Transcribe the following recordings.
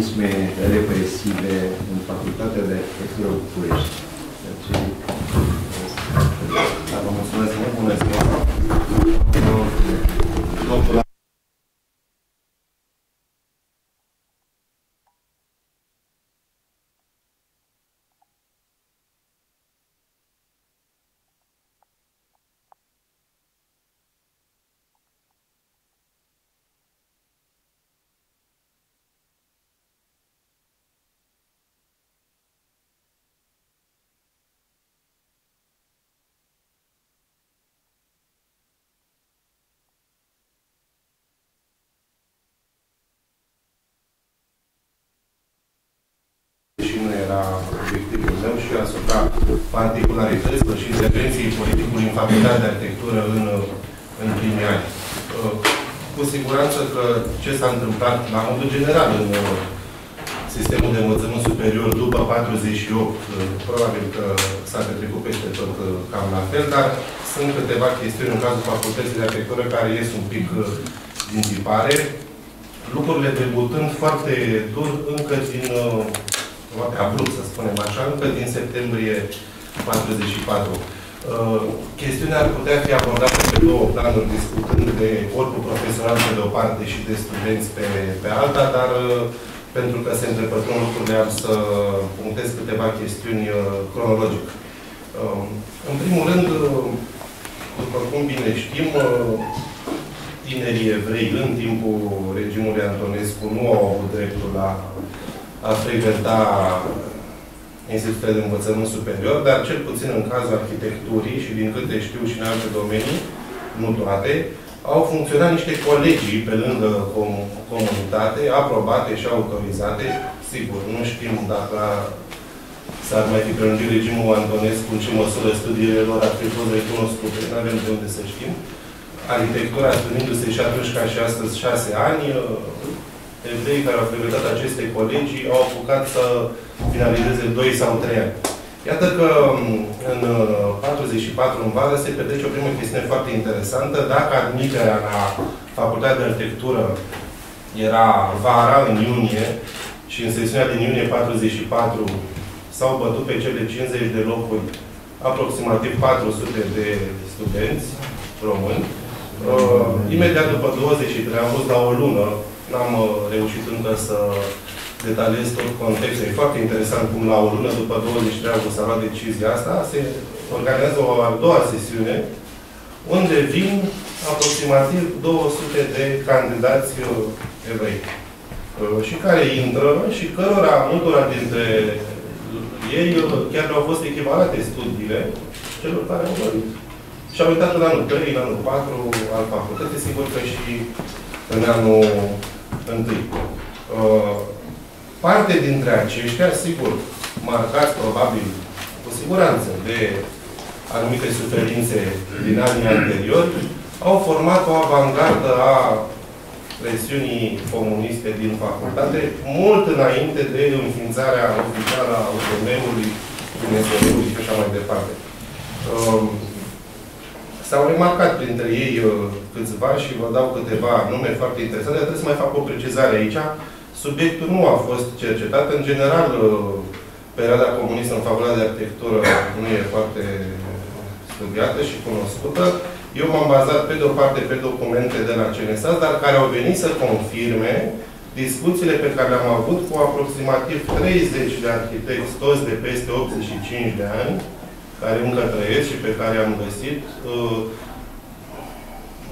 mecanisme represive în Facultatea de Arhitectură București. Deci, vă mulțumesc mult, bună ziua! Domnul era obiectivul meu și asupra particularităților și intervenției politicului în Facultatea de Arhitectură în primii ani. Cu siguranță că ce s-a întâmplat, la modul general, în sistemul de învățământ superior după 48, probabil că s-a petrecut peste tot cam la fel, dar sunt câteva chestiuni în cazul Facultății de Arhitectură care ies un pic din tipare, lucrurile debutând foarte dur încă din abrupt, să spunem așa, încă din septembrie 44. Chestiunea ar putea fi abordată pe două planuri, discutând de ori cu profesoral pe de o parte și de studenți pe alta, dar pentru că se întrepătrund lucrurile, am să punctez câteva chestiuni cronologic. În primul rând, după cum bine știm, tinerii evrei în timpul regimului Antonescu nu au avut dreptul la a frecventa institutele de învățământ superior, dar cel puțin în cazul arhitecturii și din câte știu și în alte domenii, nu toate, au funcționat niște colegii pe lângă comunitate, aprobate și autorizate. Sigur, nu știm dacă s-ar mai fi prelungit regimul Antonescu, în ce măsură studiile lor ar fi fost recunoscute, nu avem de unde să știm. Arhitectura studiindu-se și atunci ca și astăzi 6 ani, evrei care au frecventat aceste colegii au apucat să finalizeze 2 sau 3 ani. Iată că în 44, în vară, se petrece o primă chestiune foarte interesantă. Dacă admiterea la Facultatea de Arhitectură era vara, în iunie, și în sesiunea din iunie 44 s-au bătut pe cele 50 de locuri aproximativ 400 de studenți români. Imediat după 23, am fost la o lună. N-am reușit încă să detaliez tot contextul. E foarte interesant cum la o lună, după 23 august, s-a luat decizia asta, se organizează o a doua sesiune, unde vin aproximativ 200 de candidați evrei. Și care intră și cărora, multora dintre ei, chiar au fost echivalate studiile celor care au dorit. Și au uitat în anul 3, în anul 4 al facultății, sigur că și în anul 1. Parte dintre aceștia, sigur, marcați probabil, cu siguranță, de anumite suferințe din anii anteriori, au format o avangardă a presiunii comuniste din facultate, mult înainte de înființarea oficială a UDM-ului, UNESD-ului și așa mai departe. S-au remarcat printre ei câțiva și vă dau câteva nume foarte interesante, dar trebuie să mai fac o precizare aici. Subiectul nu a fost cercetat. În general, perioada comunistă în favoarea de arhitectură nu e foarte studiată și cunoscută. Eu m-am bazat pe de-o parte pe documente de la CNSAS, dar care au venit să confirme discuțiile pe care le-am avut cu aproximativ 30 de arhitecți, toți de peste 85 de ani, care încă trăiesc și pe care am găsit,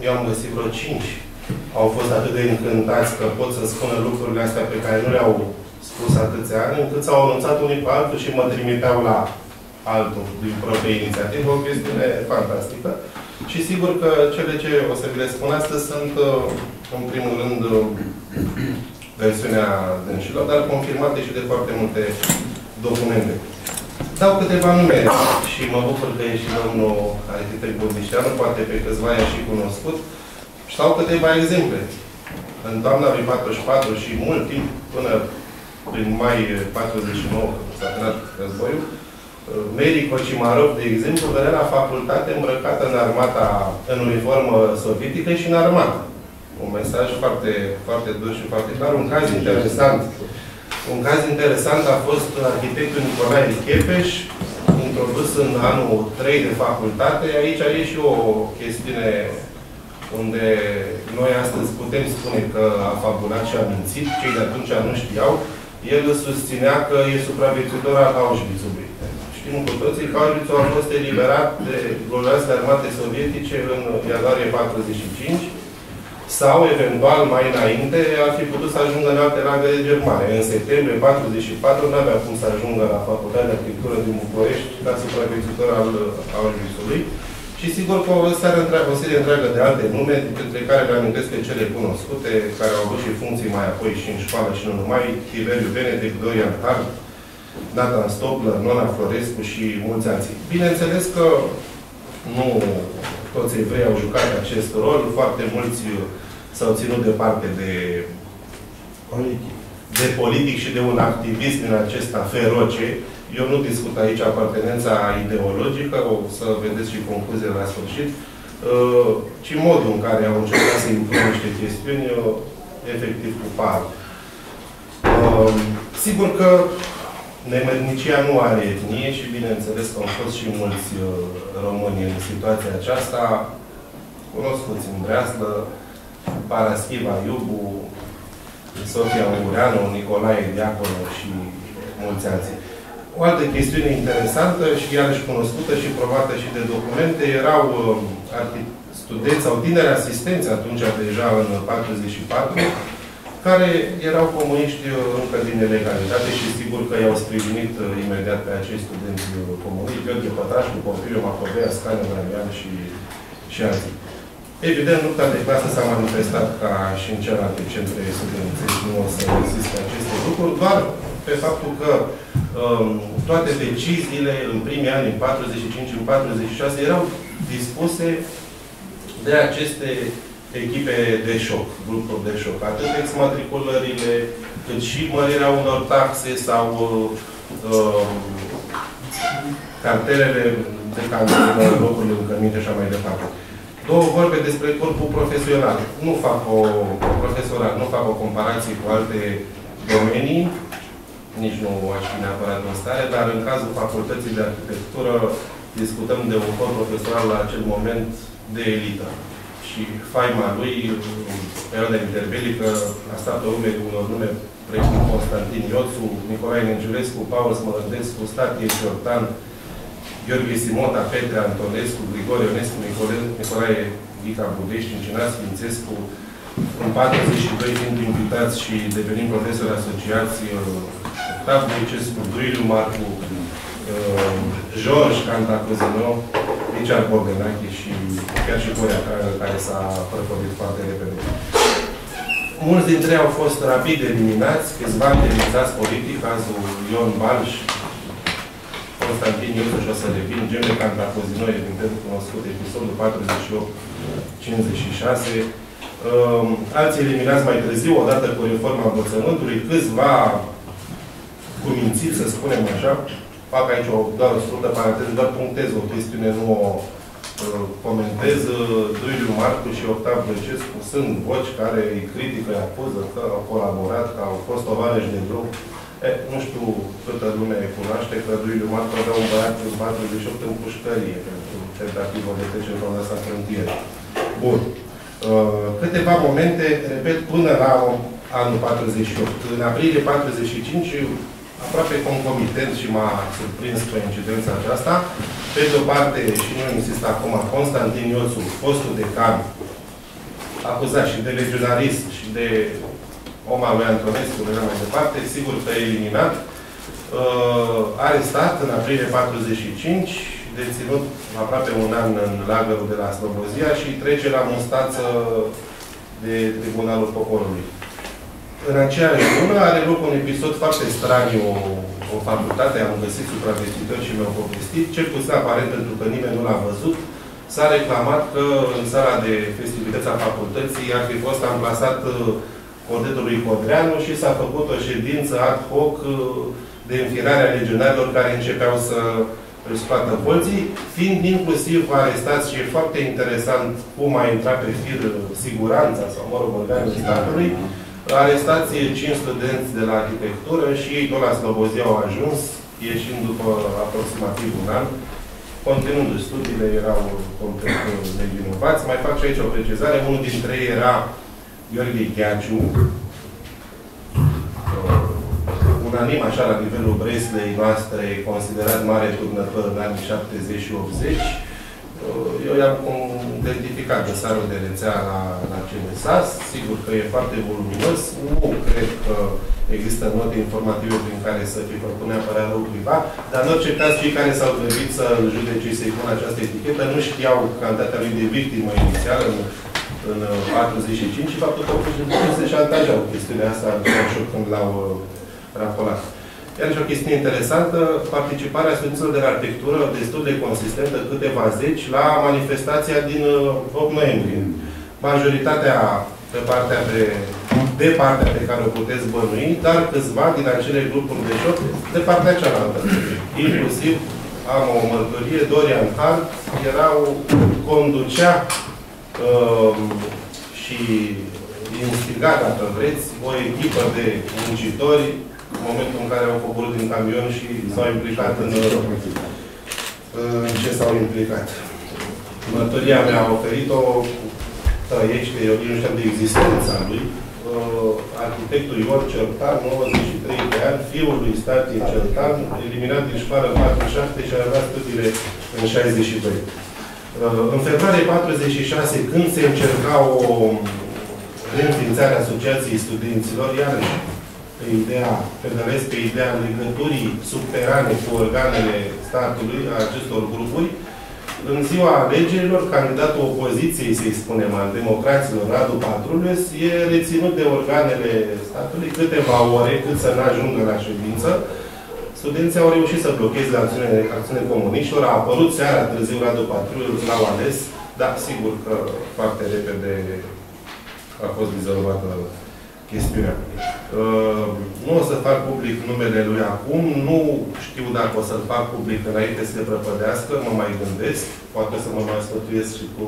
eu am găsit vreo 5. Au fost atât de încântați că pot să spună lucrurile astea pe care nu le-au spus atâția ani, încât s-au anunțat unii pe altul și mă trimiteau la altul din proprie inițiativă. O chestiune fantastică. Și sigur că cele ce o să vi le spun astăzi sunt, în primul rând, versiunea dânșilor, dar confirmate și de foarte multe documente. Dau câteva nume și mă bucur că e și domnul arhitect Budeșteanu, poate pe câțiva i-a și cunoscut. Și dau câteva exemple. În toamna lui 44 și mult timp, până prin mai 49, când s-a terminat războiul, Merico Cimarov, de exemplu, venea la facultate îmbrăcată în uniformă sovietică și în armată. Un mesaj foarte, foarte dur și foarte clar. Un caz interesant Un caz interesant a fost arhitectul Nicolae Chepeș, introdus în anul 3 de facultate. Aici e și o chestiune unde noi astăzi putem spune că a fabulat și a mințit. Cei de atunci nu știau. El susținea că e supraviețuitor al Auschwitz-ului. Știm cu toții că Auschwitz-ul a fost eliberat de glorioasele armate sovietice în ianuarie 45. Sau, eventual, mai înainte, ar fi putut să ajungă în alte lagăre germane. În septembrie 44 nu avea cum să ajungă la Facultatea de Arhitectură din București ca supraviețuitor al Auschwitz-ului. Și sigur că o seară întreagă, o serie întreagă de alte nume, dintre care le amintesc pe cele cunoscute, care au avut și funcții mai apoi și în școală și nu numai, Tiberiu Benedec, Dorian Hart, Nathan Stopler, Nona Florescu și mulți alții. Bineînțeles că nu toți evrei au jucat acest rol, foarte mulți s-au ținut departe de politic și de un activism din acesta feroce. Eu nu discut aici apartenența ideologică, o să vedeți și concluziile la sfârșit, ci modul în care au încercat să impună niște chestiuni, efectiv cu par. Sigur că nemernicia nu are etnie și bineînțeles că au fost și mulți români în situația aceasta. Cunosc puțin Breaslă, Paraschiva Iubu, Sofia Ungureanu, Nicolae Diaconu și mulți alții. O altă chestiune interesantă și iarăși cunoscută și probată și de documente, erau studenți sau tineri asistenți atunci deja în 44, care erau comuniști încă din nelegalitate și sigur că i-au sprijinit imediat pe acești studenți comuniști, Gheorghe Pătrașcu, Porfiriu Macovei, Ascane Vrămian și alții. Evident, lupta de clasă s-a manifestat ca și în celelalte centre studențești, nu o să existe aceste lucruri, doar pe faptul că toate deciziile în primii ani, în 45, în 46, erau dispuse de aceste echipe de șoc, grupuri de șoc. Atât exmatriculările, cât și mărirea unor taxe sau cartelele de candidat, locurile în căminte și așa mai departe. Două vorbe despre corpul profesional. Nu fac o comparație cu alte domenii, nici nu aș fi neapărat în stare, dar în cazul facultății de arhitectură discutăm de un corp profesional la acel moment de elită. Și faima lui, în perioada interbelică, a stat pe urme unor nume precum Constantin Iotsu, Nicolae Nenciulescu, Paul Stanie Șortan, George Simota, Petre Antonescu, Grigore Ionescu, Nicolae Vica Budești, Cincinas, Sfințescu, în 42 fiind invitați și devenind profesori asociați, Octav Recescu, Duiliu Marcu, George Cantacuzino, Richard Bordenache și chiar și Toria Maicu, care s-a prăpădit foarte repede. Mulți dintre ei au fost rapid eliminați, câțiva eliminați politic, cazul Ion Balș, Constantin Iotsu și o să revin, George Cantacuzino, evident cunoscut, episodul 48-56, alții eliminați mai târziu, odată cu reforma învățământului, câțiva cumințiți, să spunem așa. Fac aici doar o scurtă paranteză, doar punctez o chestiune, nu o comentez. Duiliu Marcu și Octav Recescu sunt voci care îi critică, îi acuză că au colaborat, că au fost tovarăși de drum. Nu știu câtă lume cunoaște că Duiliu Marcu avea un băiat în 48 în pușcărie pentru tentativă de trecere la asta frontieră. Bun. Câteva momente, repet, până la anul 48. În aprilie 45, aproape concomitent și m-a surprins coincidența aceasta, pe de-o parte, și nu insist acum, Constantin Iotsu, fostul decan, acuzat și de legionarist și de om al lui Antonescu, de mai departe, sigur că eliminat, arestat în aprilie 45, deținut aproape un an în lagărul de la Slobozia și trece la mustață de Tribunalul Poporului. În aceeași lună are loc un episod foarte straniu în facultate, am găsit supravestitori și mi-au povestit, cel puțin aparent pentru că nimeni nu l-a văzut, s-a reclamat că în sala de festivități a facultății ar fi fost amplasat cordetului Codreanu și s-a făcut o ședință ad hoc de înfirare a legionarilor care începeau să își scoată bolții, fiind inclusiv arestați și e foarte interesant cum a intrat pe fir siguranța sau, mă rog, organul statului, arestație 5 studenți de la arhitectură și ei tot la Slobozia au ajuns, ieșind după aproximativ un an, continuându-și studiile, erau complet nevinovați. Mai fac și aici o precizare. Unul dintre ei era Gheorghe Gheagiu, unanim, așa, la nivelul Breslei noastre, considerat mare turnător în anii 70 și 80. Eu i-am identificat dosarul de rețea la CNSAS. Sigur că e foarte voluminos. Nu cred că există note informative prin care să fi făcut neapărat rău cuiva, dar în orice caz, cei care s-au grăbit să judece și să-i pună această etichetă nu știau cantitatea lui de victimă inițială în 45 și faptul că se șantajau chestiunea asta când l-au rapolat. Iar și o chestie interesantă, participarea studenților de la arhitectură destul de consistentă, câteva zeci, la manifestația din 8 noiembrie. Majoritatea de partea pe care o puteți bănui, dar câțiva din acele grupuri de joc de partea cealaltă. Inclusiv, am o mărturie, Dorian Hart conducea și instiga, dacă vreți, o echipă de muncitori în momentul în care au coborât din camion și s-au implicat în ce s-au implicat. Mărturia mea a oferit-o, tăiește, eu nu știam de existența lui, arhitectul Ion Certan, 93 de ani, fiul lui Stanie Șortan, eliminat din școală în 47 și a avut studiile în 62. În februarie 46, când se încerca o reînființare a Asociației Studenților, iarăși, ideea, pedalez pe ideea legăturii subterane cu organele statului a acestor grupuri. În ziua alegerilor, candidatul opoziției, să-i spunem, al democraților, Radu Patru, e reținut de organele statului câteva ore, cât să nu ajungă la ședință. Studenții au reușit să blocheze acțiune comuniștilor. A apărut seara târziu Radu Patru, l-au ales, dar sigur că foarte repede a fost dizolvată chestiunea. Nu o să fac public numele lui acum, nu știu dacă o să-l fac public înainte să se prăpădească, mă mai gândesc, poate să mă mai sfătuiesc și cu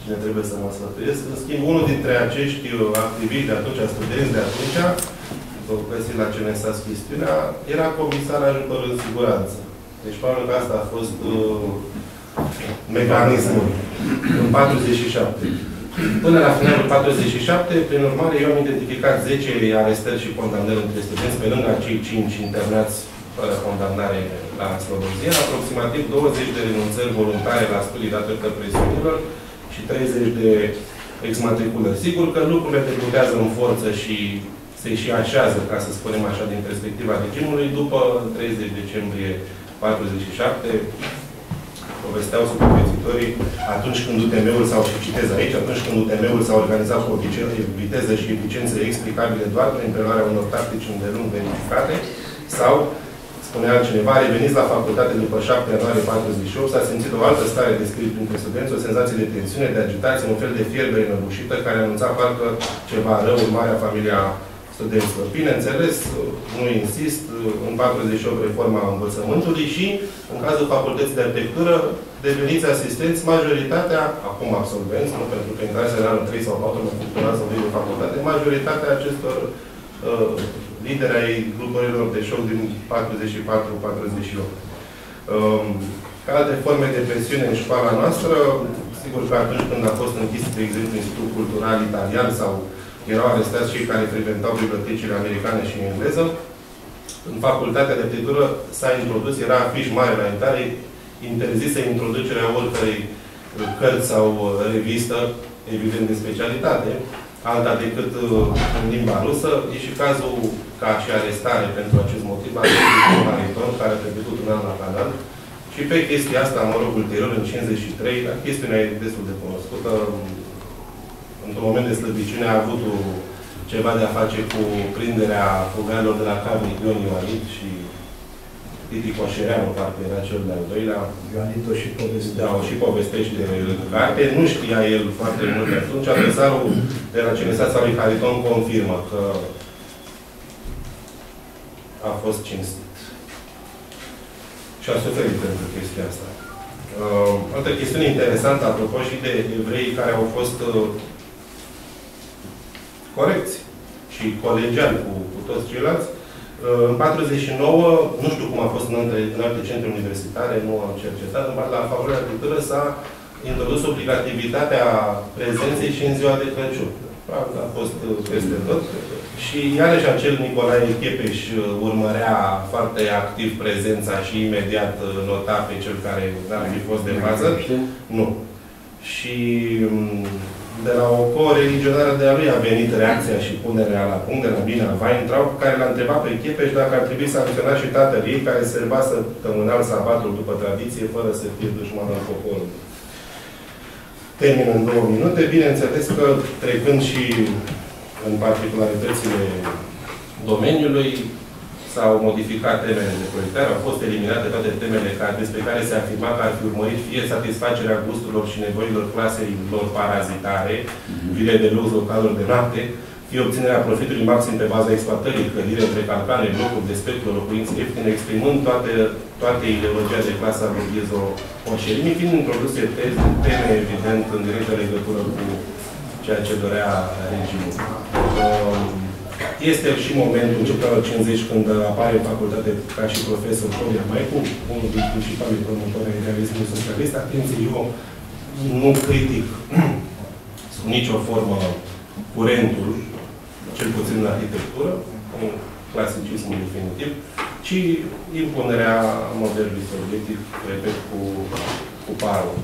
cine trebuie să mă sfătuiesc. În schimb, unul dintre acești activiști de atunci, studenți de atunci, găsit la CNSAS chestiunea, era comisar ajutor în siguranță. Deci, probabil că asta a fost mecanismul în 47. Până la finalul 47, prin urmare, eu am identificat 10 arestări și condamnări între studenți, pe lângă cei 5 internați fără condamnare la Slobozia, aproximativ 20 de renunțări voluntare la studii datorită presiunilor și 30 de exmatriculări. Sigur că lucrurile debutează în forță și se și așează, ca să spunem așa, din perspectiva regimului, după 30 decembrie 47. Povesteau supraviețuitorii atunci când UTM-ul sau, și citez aici, atunci când UTM-ul s-a organizat cu o viteză și eficiență explicabile doar prin preluarea unor tactici îndelung verificate, sau, spunea cineva, a revenit la facultate după 7 ianuarie 48, s-a simțit o altă stare de spirit printre studenți, o senzație de tensiune, de agitație, un fel de fierbere înăbușită care anunța parcă ceva rău în marea familia studenților. Bineînțeles, nu insist, în 48 reforma învățământului și, în cazul facultății de arhitectură, deveniți asistenți, majoritatea, acum absolvenți, nu pentru că intrați în anul 3 sau 4, mă funcționați sau de facultate, majoritatea acestor lideri ai grupurilor de șoc din 44-48. Ca alte forme de presiune în școala noastră, sigur că atunci când a fost închis, de exemplu, Institutul Cultural Italian sau erau arestați cei care frecventau bibliotecile americane și în engleză. În facultatea de arhitectură s-a introdus, era afiș mare la intrare, interzisă introducerea oricărei cărți sau revistă, evident de specialitate, alta decât în limba rusă. E și cazul, ca și arestare pentru acest motiv, a unui mariton care a trecut un an la canal. Și pe chestia asta, mă rog, ulterior, în 53, dar chestiunea e destul de cunoscută, într-un moment de slăbiciune a avut ceva de a face cu prinderea fugarilor de la Carmi, Ion Ioanit și Titi Coșereanu, parcă era cel de-al doilea. Ioanit o și povestește. Da, o și povestește carte. Nu știa el foarte mult de atunci. Adresarul de la CNSAS sau lui Hariton confirmă că a fost cinstit. Și a suferit pentru chestia asta. Altă chestiune interesantă, apropo și de evrei care au fost corecți și și colegiali cu toți ceilalți. În 49, nu știu cum a fost în alte centre universitare, nu am cercetat, dar la Facultatea de Cultură s-a introdus obligativitatea prezenței și în ziua de Crăciun. A fost peste tot. Și iarăși acel Nicolae Chepeș urmărea foarte activ prezența și imediat nota pe cel care n-ar fi fost de bază. Nu. Și de la o co-religionară de-a lui a venit reacția și punerea la punct de la Bina Weintraub, care l-a întrebat pe Chepeș dacă ar trebui să sancționa și tatăl ei, care serba săptămânal sabatul după tradiție, fără să fie dușman al poporului. Termin în 2 minute. Bineînțeles că, trecând și în particularitățile domeniului, s-au modificat temele de proiectare, au fost eliminate toate temele despre care se afirma că ar fi urmărit fie satisfacerea gusturilor și nevoilor claselor parazitare, vile de lux, localuri de noapte, fie obținerea profitului maxim pe baza exploatării, clădire între calcane, blocuri de spectru, locuințe ieftine, exprimând toate ideologia de clasa lui Ghezo-Oșerini, fiind introduse teme, evident, în directă legătură cu ceea ce dorea regimul. Este și momentul, început la 50, când apare în facultate ca și profesor Toria Maicu, unul din principalii promotori ai realismului socialist. Atenție, eu nu critic sub nicio formă curentul, cel puțin în arhitectură, în clasicismul definitiv, ci impunerea modelului sovietic, repet, cu parul.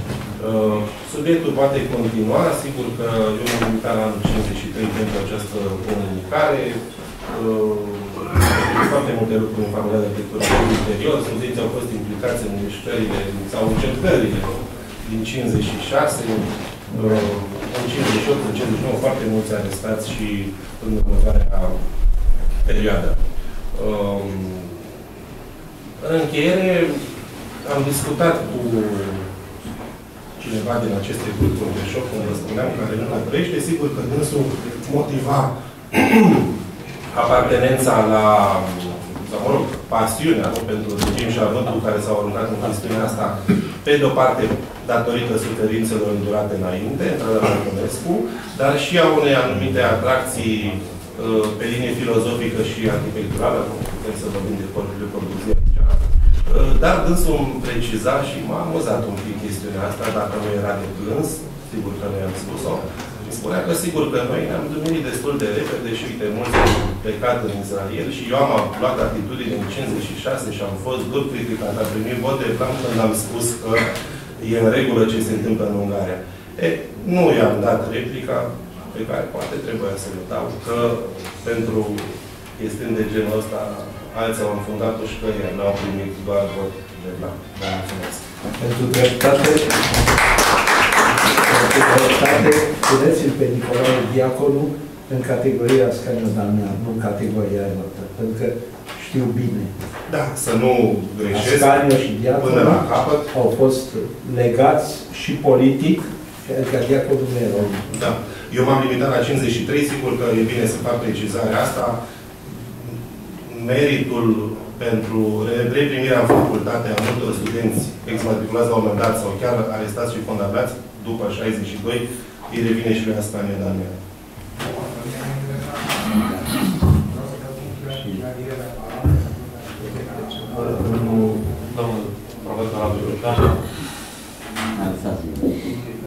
Subiectul poate continua, sigur că eu m-am limitat la anul 53 pentru această comunicare. Foarte multe lucruri în familia de cultură ulterior, studenții au fost implicați în mișcările sau încercările din 56, în 58, în 59, foarte mulți arestați și în următoarea perioadă. În încheiere, am discutat cu cineva din aceste grupuri de șoc, cum vă spuneam, care nu le dorește. Sigur că dânsul motiva apartenența la, sau mă rog, pasiunea pentru regim și avântul care s-au aruncat în chestiunea asta, pe de-o parte, datorită suferințelor îndurate înainte, într-adevăr Antonescu, dar și a unei anumite atracții pe linie filozofică și arhitecturală, putem să vorbim de corpurile produziei. Dar dânsul îmi preciza și m-a amuzat un pic chestiunea asta, dacă nu era de plâns, sigur că noi am spus-o, îmi spunea că sigur că noi ne-am dumilit destul de repede și uite, mulți au plecat în Israel și eu am luat atitudine în 56 și am fost dur criticat, am primit vot de blanc când am spus că e în regulă ce se întâmplă în Ungaria. E, nu i-am dat replica pe care poate trebuia să le dau, că pentru chestiuni de genul ăsta alții au înfundat-o și că ei n-au primit doar vot de blanc. Vă mulțumesc. Pentru dreptate, puneți-l pe Nicolae Diaconu în categoria Ascanio-Damian, nu în categoria altă, pentru că știu bine. Da, să nu greșesc. Ascanio și Diaconu au fost legați și politic, adică Diaconu nu erau. Da. Eu m-am limitat la 53, sigur că e bine să fac precizarea asta. Meritul pentru reprimirea în facultate a multor studenți exmatriculați la un moment dat sau chiar arestați și condamnați după 62, îi revine și lui Ascanio Damian. Domnul profesor Radu Patru.